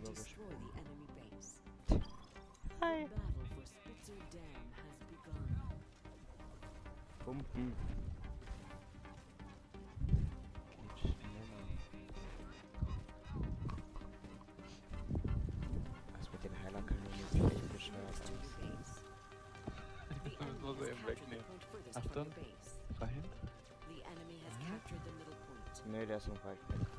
übergesprungen. Hi. Pumpen. Geht schneller. Was mit den Heilerkanonen sieht echt bescheuert aus. Das muss er eben wegnehmen. Achtung. Dahin. Ne, der ist im falschen Weg. Doch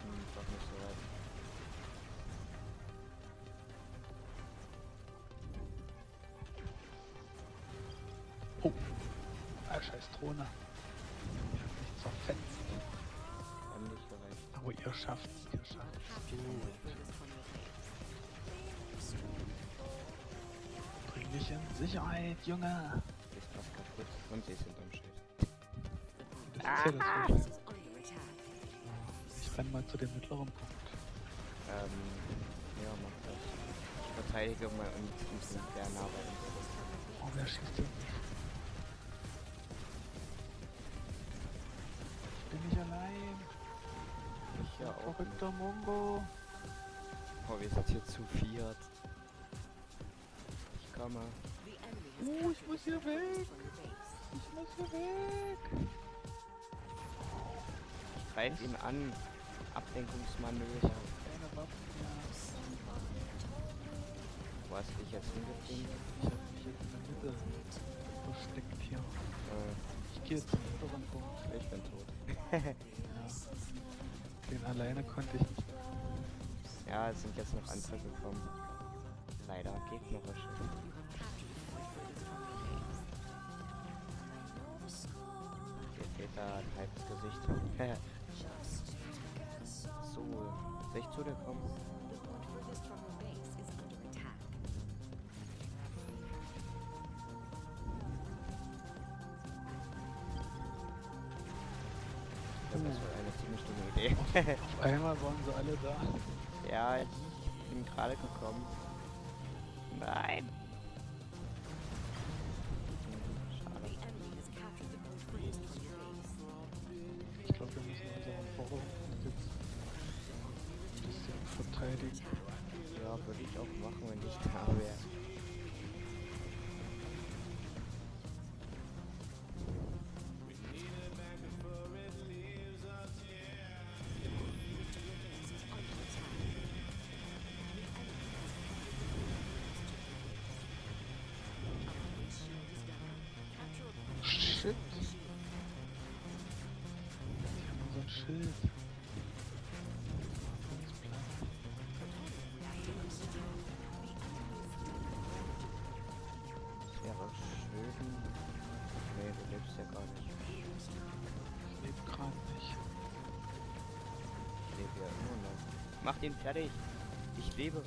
nicht so weit. Oh! Ah, scheiß Drohne. Ich hab mich zerfetzt. Endlich gereicht. Aber ihr schafft's, ihr schafft's. Gut. Bring dich in Sicherheit, Junge! Ist was kaputt und sie ist hinterm Schild. Das ist ja das Gute. Mal zu dem mittleren Punkt. Ja, mach das. Ich verteidige mal und ich muss der Narbe. Oh, wer schießt denn? Ich bin nicht allein. Ich ja auch. Verrückter Mongo. Oh, wir sind hier zu viert. Ich komme. Oh, ich muss hier weg. Ich muss hier weg. Ich greife ihn an. Ablenkungsmanöver. Wo hast du dich jetzt hingezogen? Ich hab mich jetzt in der Mitte versteckt hier. Ich gehe jetzt zum hinteren Punkt. Ich bin tot. Ja. Den alleine konnte ich nicht. Ja, es sind jetzt noch andere gekommen. Leider gegnerische. Der Täter hat ein halbes Gesicht. So, soll ich zu dir kommen? Das war eine ziemlich dumme Idee. Auf einmal waren sie alle da. Ja, ich bin gerade gekommen. Nein! Schade. Ich glaube, wir müssen unseren Vorhof jetzt verteidigen. Ja, würde ich auch machen, wenn ich da wäre. Shit. Die haben unser Schild. Mach den fertig. Ich lebe.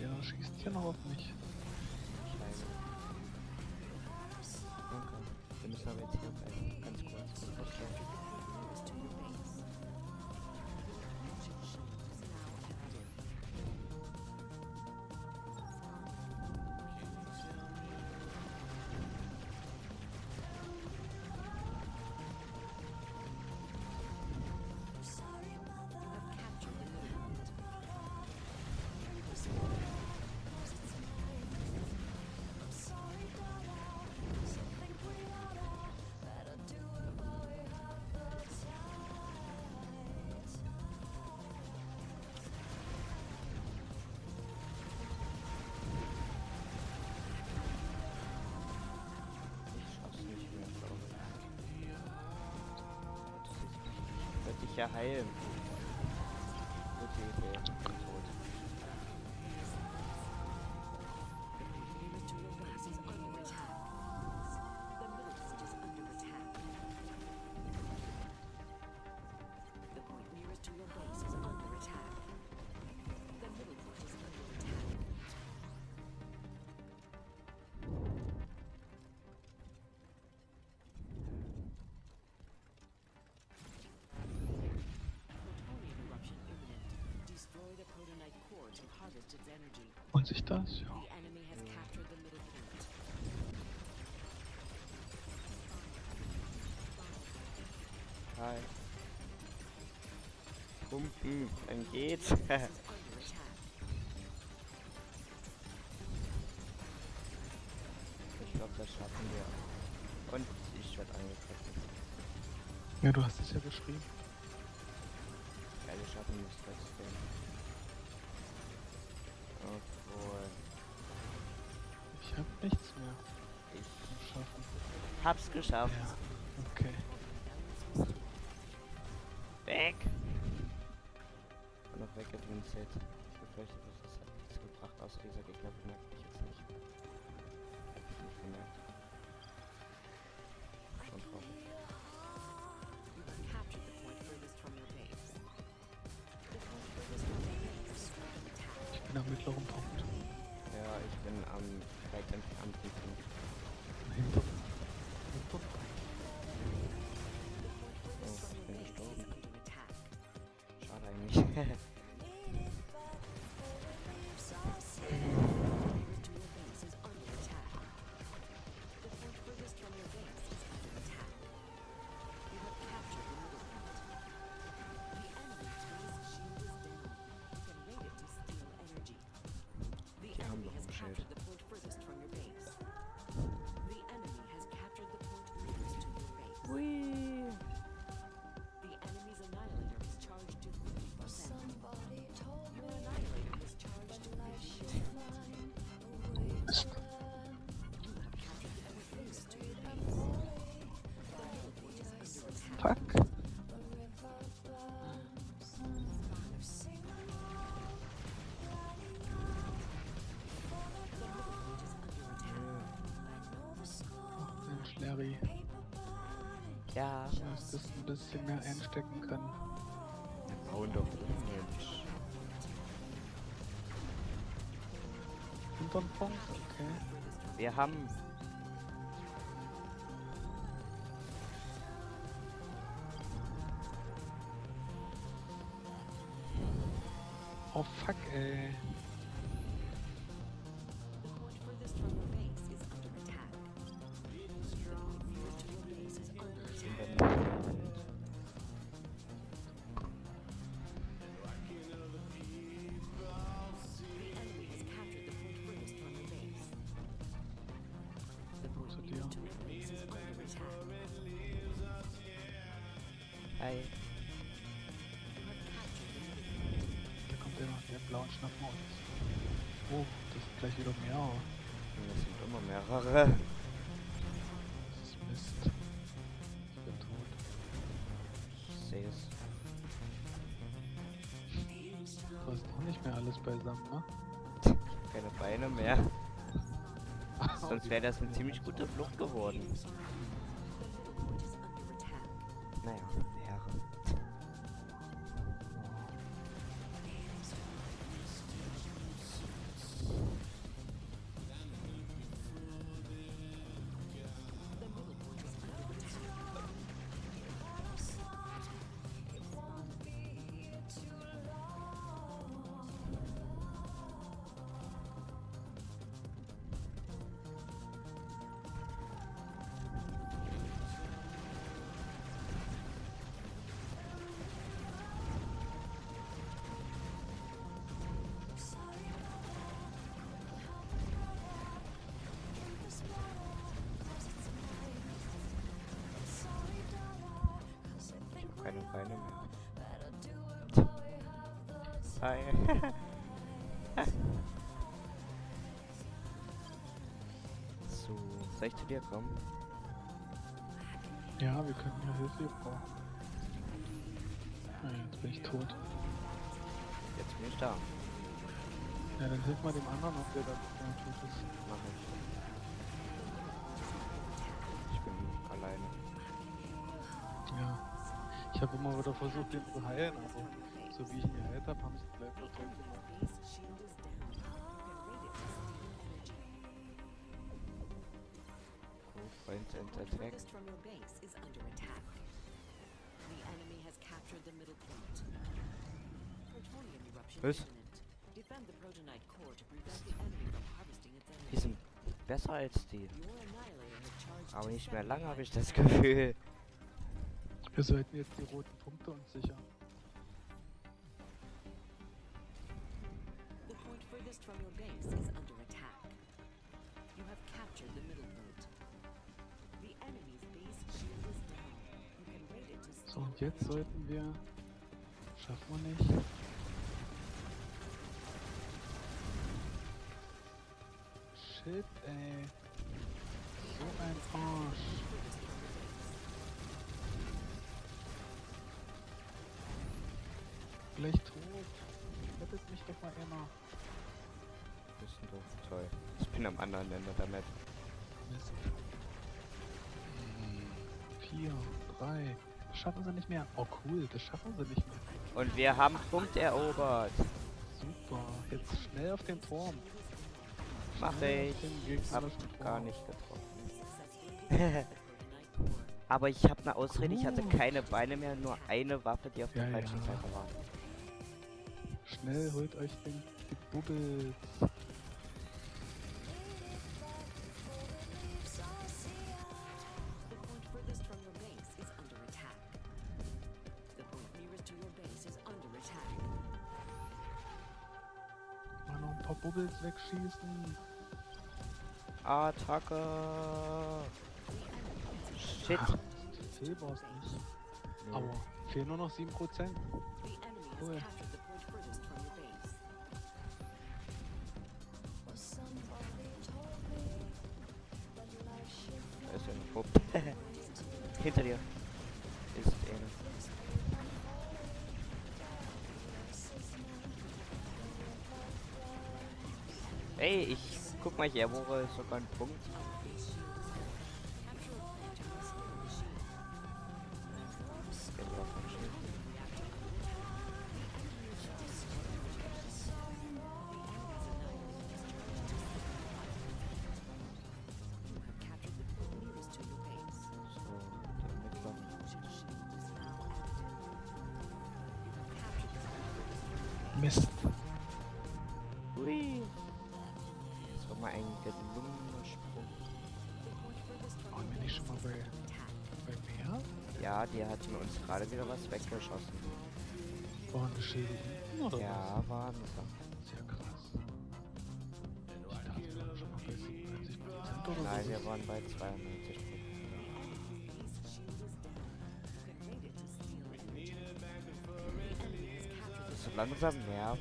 Ja, schießt hier noch auf mich. Scheiße. Danke. Wir müssen aber jetzt hier bleiben. Ganz kurz. Ja, heilen. Gute Idee. Ich bin tot. Und sich das, ja. Hi. Pumpen, dann geht's. Ich glaube, das schaffen wir. Und ich werde angegriffen. Ja, du hast es ja geschrieben. Ja, wir schaffen das trotzdem. Obwohl. Ich hab nichts mehr. Ich schaffen. Hab's geschafft. Ja. Okay. Weg! Und noch weggedünselt. Ich befürchte, das hat nichts gebracht, außer dieser Gegner bemerkt mich jetzt nicht. Hab ich nicht bemerkt. Schon traurig. Ich bin am mittleren Punkt. Ja, ich bin am direkt am Punkt. Hinter. Oh, ich bin gestorben. Schade eigentlich. Fuck. Ach Mensch, Larry. Ja. Du musst es ein bisschen mehr einstecken können. Wir bauen doch Mensch. Hinterm Punkt, okay. Wir haben. Oh fuck, ey. Hi. Der blauen Schnappen aus. Oh, das sind gleich wieder mehrere. Das sind immer mehrere. Das ist Mist. Ich bin tot. Ich sehe es. Du hast auch nicht mehr alles beisammen, ne? Ich hab keine Beine mehr. Sonst wäre das eine ziemlich gute Flucht geworden. Naja, wäre. Keine Beine mehr. Hi. So, soll ich zu dir kommen? Ja, wir können ja Hilfe brauchen. Nein, jetzt bin ich tot. Jetzt bin ich da. Ja, dann hilf mal dem anderen, ob der da tot ist. Mach ich. Ich bin alleine. Ja. Ich habe immer wieder versucht, den zu heilen, aber so wie ich ihn geheilt habe, haben sie gleich was drin gemacht. Oh, Freund and Attack. Was? Die sind besser als die. Aber nicht mehr lange, habe ich das Gefühl. Wir sollten jetzt die roten Punkte uns sichern. The point furthest from your base is under attack. You have captured the middle point. The enemy's base shield is down. You can raid it to stop. So, und jetzt sollten wir... Schaffen wir nicht. Shit, ey. So ein Arsch. Gleich tot. Rettet mich doch mal immer. Das ist ein doofes Teil. Ich bin am anderen Ende der Map. Mist. 4, 3. Das schaffen sie nicht mehr. Oh cool, das schaffen sie nicht mehr. Und wir haben Punkt erobert. Super. Jetzt schnell auf den Turm. Mach ich. Hab ich gar nicht getroffen. Aber ich habe eine Ausrede, ich hatte keine Beine mehr, nur eine Waffe, die auf der falschen Seite war. Schnell, holt euch den Bubbles. Mal noch ein paar Bubbles wegschießen. Attacke. Shit. Ach, das Silberst nicht. Nee. Aber fehlen nur noch 7%. Cool. Da ist ja ein Pop. Hinter dir. Ist er. Ey, ich guck mal, ich erobere sogar einen Punkt. Mist. Ui. Das war mal ein gelungener Sprung. Wollen wir nicht schon mal bei mehr? Ja, die hatten uns gerade wieder was weggeschossen. Waren beschädigt? Ja, waren das. Sehr krass. Ich dachte, wir waren schon mal bei 97% oder so. Nein, wir waren bei 92%. Langsam nervt.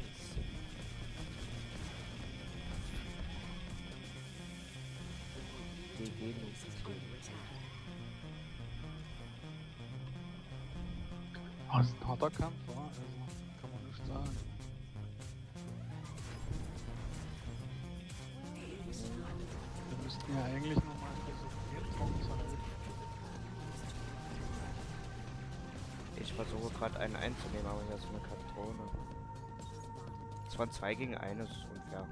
Wir gehen jetzt was ein harter Kampf war, also kann man nicht sagen. Wir müssten ja eigentlich nochmal versuchen, ich versuche gerade einen einzunehmen, aber hier ist eine Katrone. Es waren 2 gegen 1, ist unfair.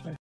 Schlecht.